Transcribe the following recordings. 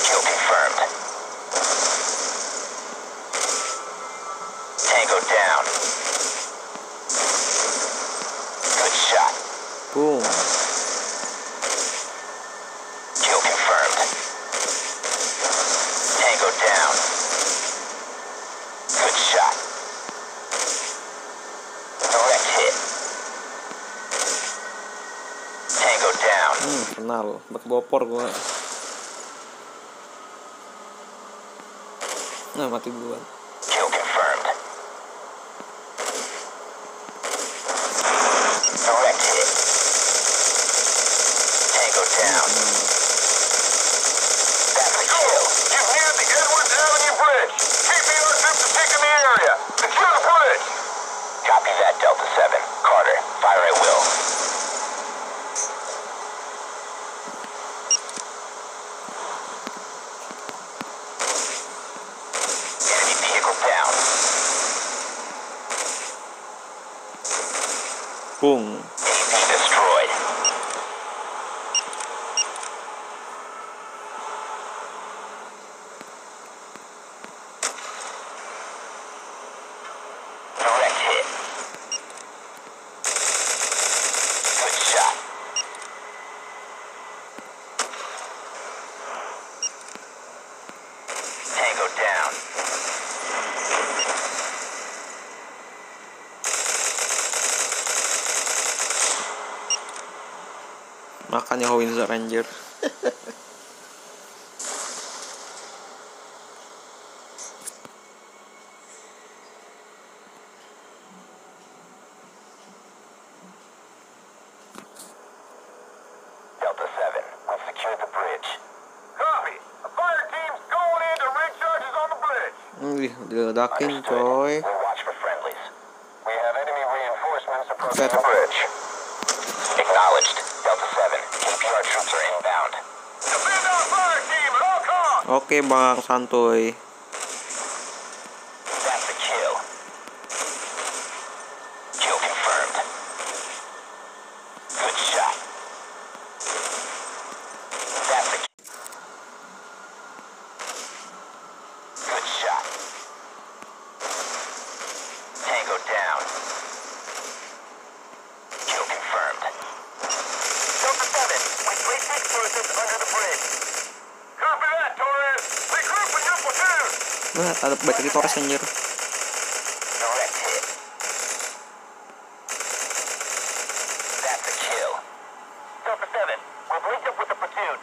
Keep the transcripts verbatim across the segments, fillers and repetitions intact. Kill confirmed. Tango down. Good shot. Boom. Kill confirmed. Tango down. Good shot. Direct hit. Tango down. Hmm, kenal, bak bopor gua. Nah, mati gua. Kill confirmed. Direct hit. Tango down. That's a kill. You've neared the Edwards Avenue Bridge. J P R troops are taking the area. Secure the bridge. Copy that, Delta Seven. Carter, fire at will. Enemy vehicle down. Boom. A V destroyed. Direct hit. Good shot. Tango down. Makan ya Windsor anjir. Delta Seven, we've secured the bridge. Copy. The fire team's going in to rig charges on the bridge. Wih, diledakin coy. Understood. We'll watch for friendlies. We have enemy reinforcements approaching the bridge. Acknowledged. Delta Seven, J P R troops are inbound. Defend our fire team at all costs. Oke bang, santuy. That's a kill. Kill confirmed. Good shot. That's a kill. Good shot. Tango down. Kill confirmed. Delta Seven, we place the explosives under the bridge. Copy that, Torres. Regroup with your platoon. Nah, ada baik lagi Torres anjir. Direct hit. That's a kill. Delta Seven, we've linked up with the platoon.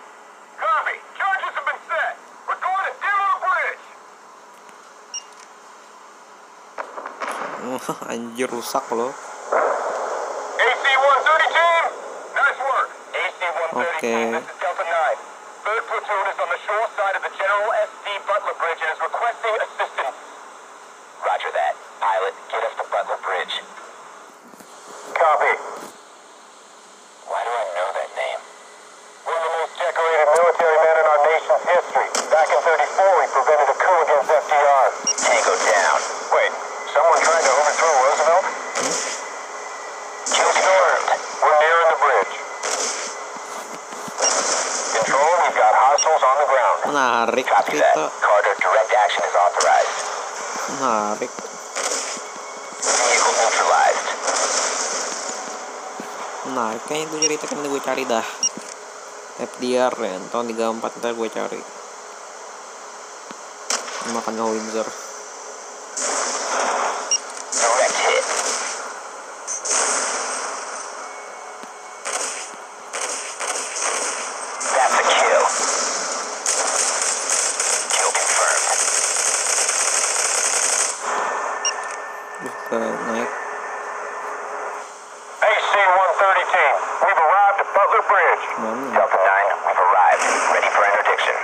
Copy. Charges have been set. We're going to demo the bridge. Wah, anjir rusak loh. A C one thirty team, nice work. A C one thirty team, Okay. this is Delta nine. Third platoon is on the shore side of the General S T Butler Bridge and is requesting assistance. Roger that. Pilot, get us to Butler Bridge. Copy. Why do I know that name? One of the most decorated military men in our nation's history. Back in thirty-four, we prevented a coup against F D R. Tango down. Wait, someone tried to overthrow Roosevelt? Kill confirmed. We're nearing the bridge. Control, we've got hostiles on the ground. Menarik Copy that. cerita, Carter, direct action is authorized. menarik. Vehicle neutralized. Nah, kayaknya gue cerita kan gue cari dah F D R ya, tahun tiga puluh empat ntar gue cari. Makan ke Windsor. A C one thirty team, we've arrived at Butler Bridge. Mm. Delta nine, we've arrived. Ready for interdiction.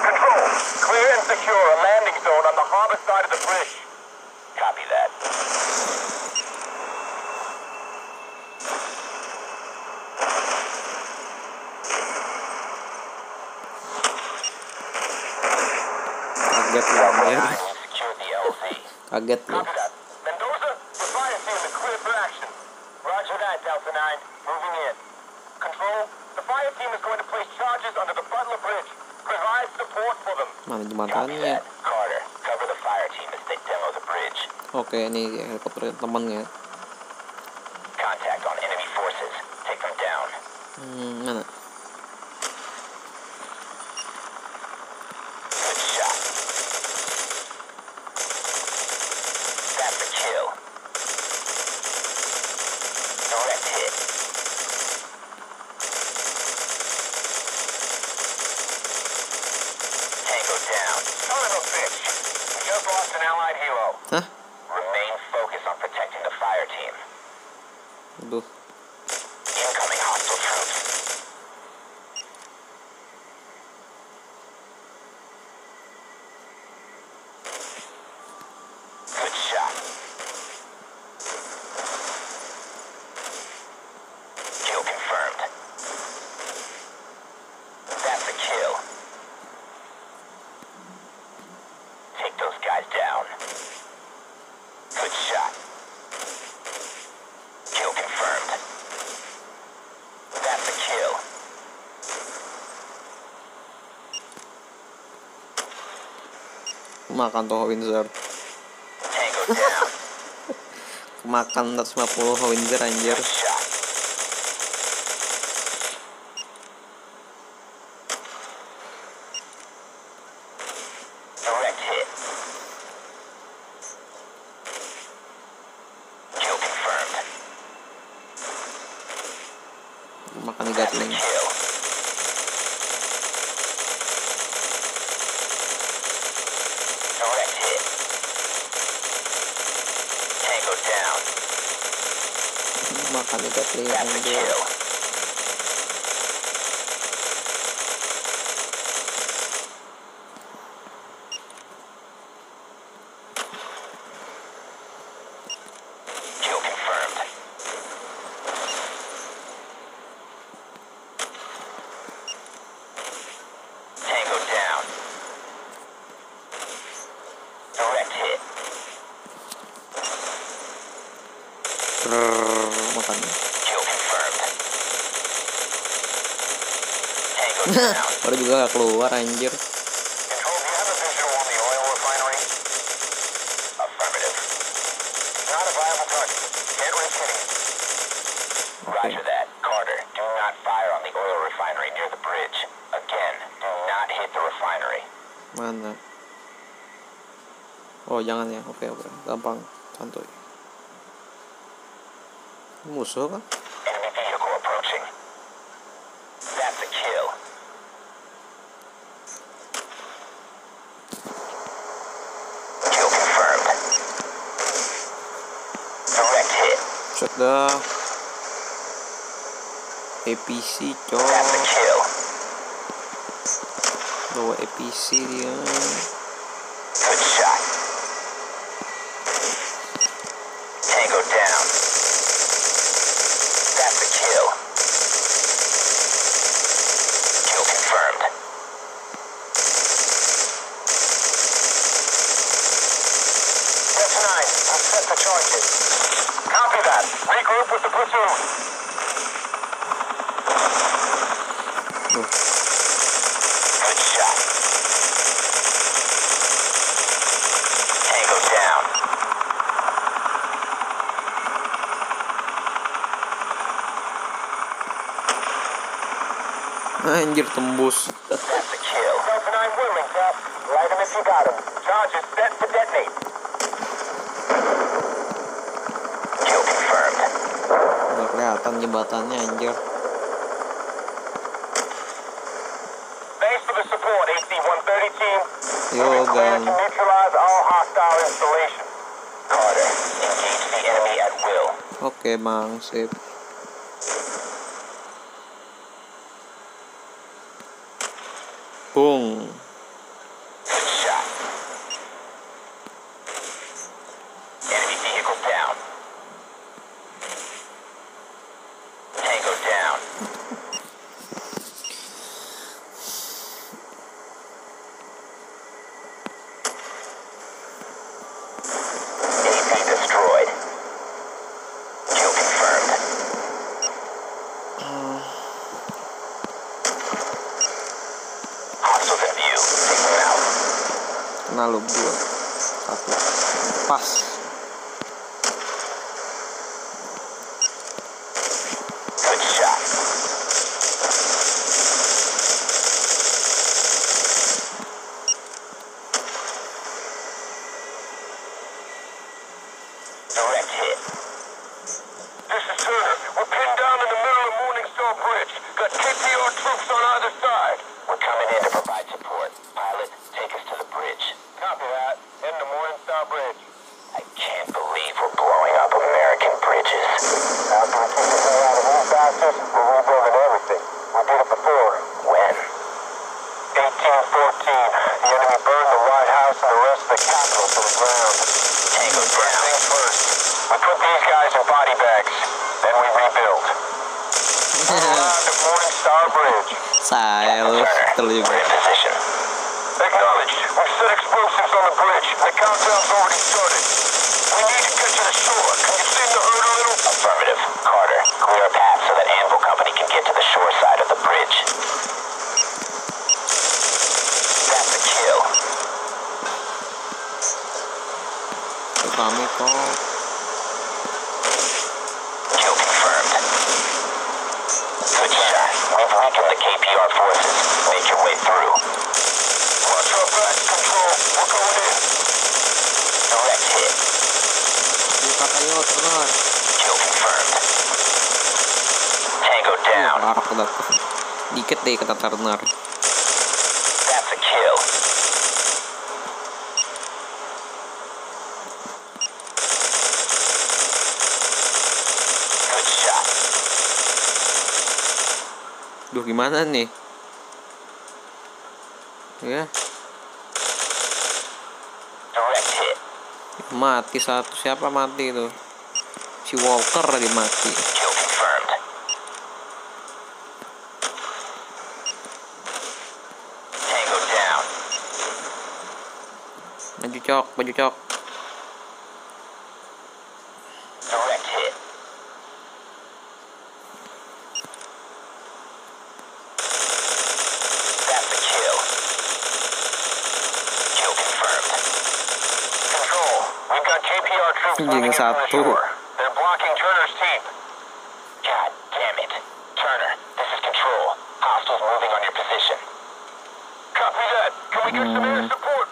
Control, clear and secure a landing zone on the harbor side of the bridge. Copy that. Kaget lah, man. Kaget lah. Delta nine, moving in. Control, the fire team is going to place charges under the Butler Bridge. Provide support for them. Copy that. Carter, cover the fire team as they demo the bridge. Oke, ini helikopter temannya. Contact on enemy forces. Take them down. Hmm, mana? Good shot. That's a kill. Direct hit. Tango down. Son of a bitch. We just lost an allied hero. Huh? Remain focused on protecting the fire team. Aduh. Incoming hostile troops. Good shot. Makan tuh Windsor. Makan seratus lima puluh Windsor anjir. Makan gatling. Makan gatling anjir. Baru juga gak keluar anjir. Roger that, Carter. Do not fire on the oil refinery near the bridge. Again, do not hit the refinery. Mana? Oh, jangan ya. Oke, oke. Gampang, santuy. Musuh kan? Enemy vehicle approaching. That's a kill. Kill confirmed. Direct hit. Shut the A P C, coy. That's a kill. Bawa A P C dia. Good shot. Tango down. That's a kill. Kill confirmed. Delta nine, I've set the charges. Copy that. Regroup with the platoon. Hmm. Good shot. Tango down. Anjir tembus. Nggak kelihatan jembatannya anjir. Yo gang. Oke mang, sip. Boom. Lalu dua satu pas dikit deh kata Turner. That's a kill. Good shot. Duh gimana nih? Ya. Direct hit. Mati satu, siapa mati itu? Si Walker lagi mati. Cok, baju cok. Direct hit. That's a kill. Kill confirmed. Control, we've got J P R troops coming in from the shore. They're blocking Turner's team. God damn it. Turner, this is Control. Hostiles moving on your position. Copy that. Can we get some air support?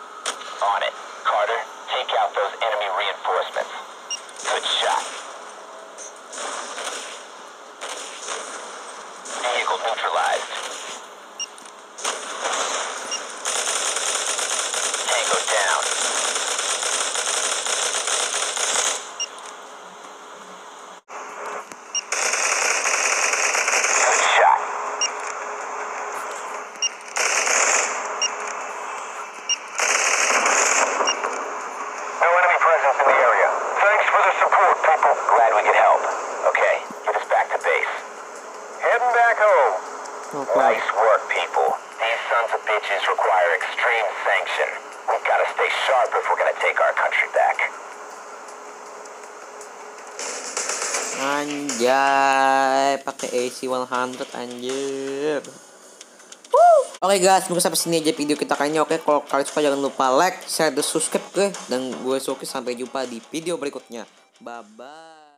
A C one hundred anjir. Oke okay guys, mungkin sampai sini aja video kita kayaknya. Oke, okay, kalau kalian suka jangan lupa like, share, dan subscribe, guys. Dan gue Dzauqi, sampai jumpa di video berikutnya. Bye bye.